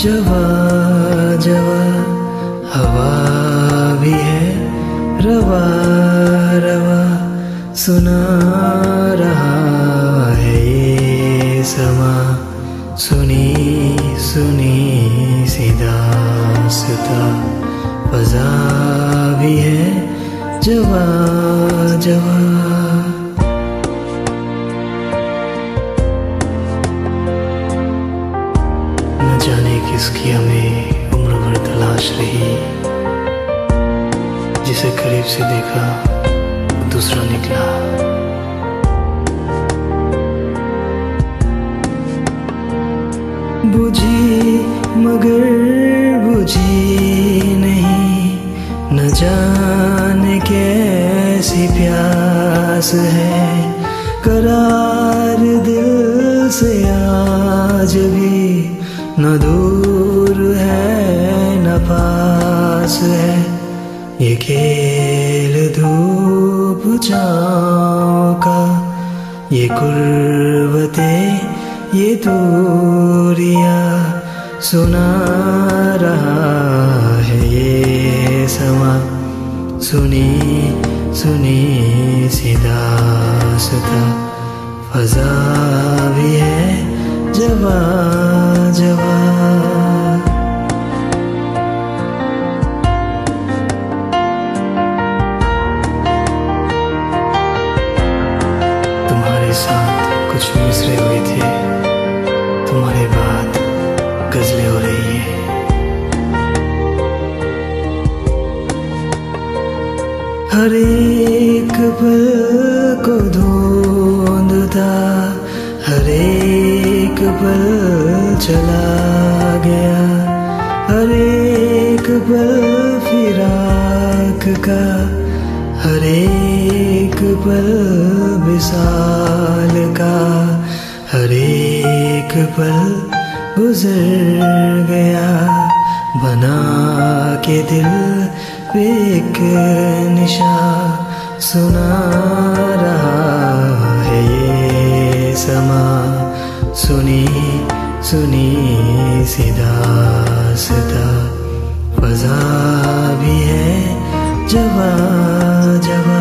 जवा जवा हवा भी है रवा रवा, सुना रहा है ये समा सुनी सुनी सी दास्तां। फ़ज़ा भी है जवा जवा। इसकी हमें उम्र भर तलाश रही, जिसे करीब से देखा दूसरा निकला। बुझी मगर बुझी नहीं, न जाने कैसी प्यास है, करार दिल से आज भी न दूर है न पास है। ये खेल धूप छाँव का, ये कुर्बते ये दूरियाँ, सुना रहा है ये समा सुनी सुनी सी दास्तां। फ़ज़ा भी है जवा जवा। तुम्हारे साथ कुछ मिसरे हुए थे, तुम्हारे बाद गजलें हो रही है। हर एक पल को ढूंढता, हर एक पल चला गया, हर एक पल फिराक का, हर एक पल विसाल का, हर एक पल गुजर गया। बना के दिल पे एक निशान, सुना रहा है ये समा सुनी सुनी सी दास्तां। फ़ज़ा भी है जवा जवा।